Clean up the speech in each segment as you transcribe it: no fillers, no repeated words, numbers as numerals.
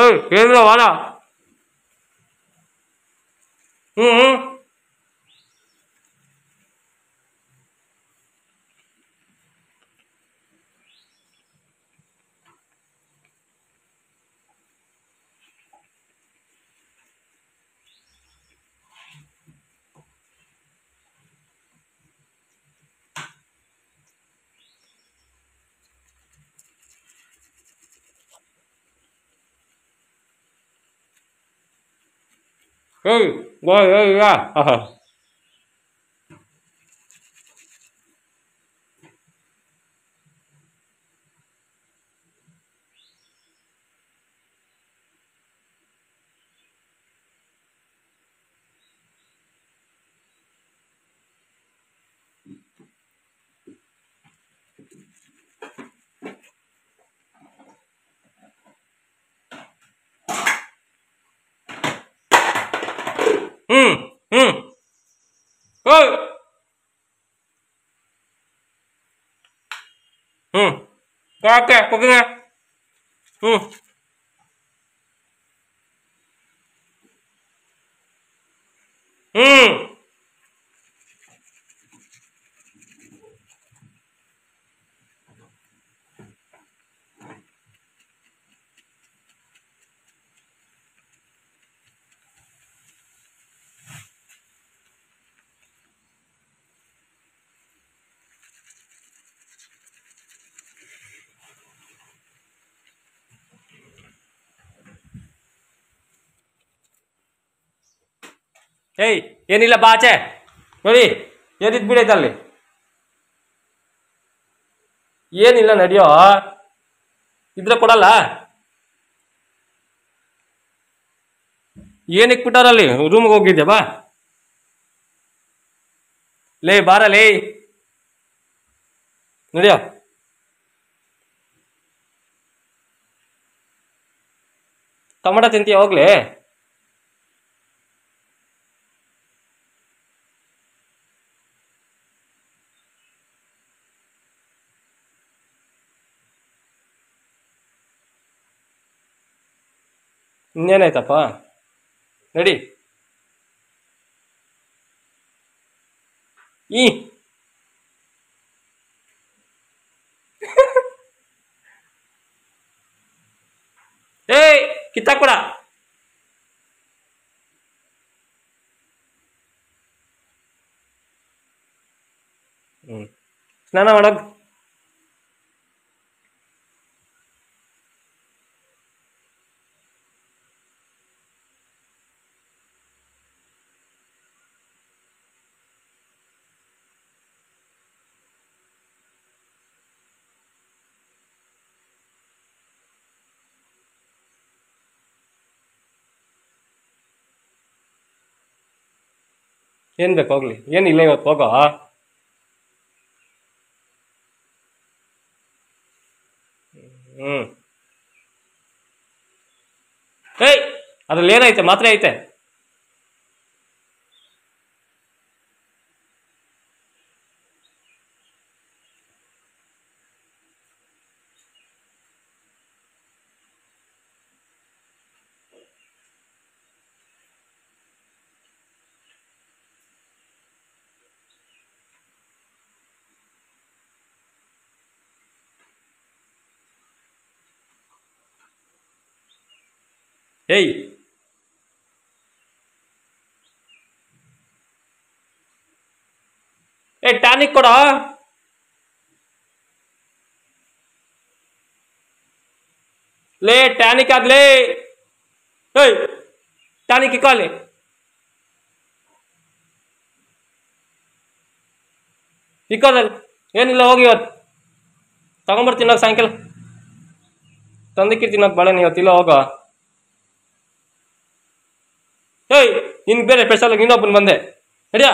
ஏய் வாடா. ம் ஏய் வா ஏய் வா. ம் ம் ஏய் ம் காக்கா கொடுங்க. ம் ம் ಏಯ್ ಏನಿಲ್ಲಪ್ಪ ಆಚೆ ನೋಡಿ ಏನಿದ್ ಬಿಡೈತಲ್ಲಿ ಏನಿಲ್ಲ ನಡೆಯೋ ಇದ್ರೆ ಕೊಡಲ್ಲ ಏನಕ್ಕೆ ಬಿಟ್ಟಾರಲ್ಲಿ ರೂಮ್ಗೆ ಹೋಗಿದ್ದೆ ಬಾ ಲೇ ಬಾರ ಲೇ ನಡೆಯೋ ಟೊಮಟ ತಿಂತೀಯ ಹೋಗ್ಲಿ ಇನ್ನೇನಾಯ್ತಪ್ಪ ನಡಿ ಈ ಏಯ್ ಕಿತ್ತಾಕ್ಬಿಡ ಸ್ನಾನ ಮಾಡೋದು ಏನ್ ಬೇಕು ಹೋಗ್ಲಿ ಏನಿಲ್ಲ ಇವತ್ತು ಹೋಗೋ ಏಯ್ ಅದ್ರಲ್ಲಿ ಏನೈತೆ ಮಾತ್ರೆ ಐತೆ ಏಯ್ ಏಯ್ ಟಾನಿಕ್ ಕೊಡೋ ಲೇ ಟಾನಿಕ್ ಆಗ್ಲೇ ಏಯ್ ಟಾನಿಕ್ ಇಕ್ಕೋಲಿ ಇಕ್ಕೋದಲ್ಲಿ ಏನಿಲ್ಲ ಹೋಗಿ ಇವತ್ತು ತಗೊಂಬರ್ತೀನಿ ನಾವು ಸಾಯಂಕಾಲ ತಂದಕ್ಕಿರ್ತೀನಿ ನಾವು ಬಾಳೆನ ಇವತ್ತಿಲ್ಲ ಹೋಗೋ ಏಯ್ ನಿನ್ಗೆ ಬೇರೆ ಸ್ಪೆಷಲ್ ಇನ್ನೊಬ್ಬನು ಬಂದೆ ನಡಿಯಾ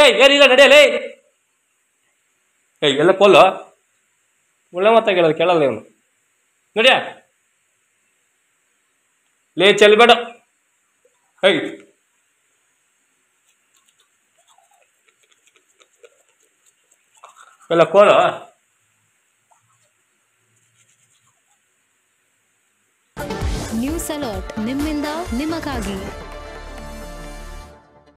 ಏಯ್ ಏನಿಲ್ಲ ನಡಿಯಲ್ಲ ಏಯ್ ಎಲ್ಲ ಪೋಲು ಒಳ್ಳೆ ಮಾತಾಗಿ ಹೇಳೋದು ಕೇಳಲ್ಲ ಇವನು ನಡಿಯಾ ಲೇ ಚೆಲ್ಬೇಡ ಏಯ್ ಎಲ್ಲ ಕೋಲು ನ್ಯೂಸ್ ಅಲರ್ಟ್ ನಿಮ್ಮಿಂದ ನಿಮಗಾಗಿ.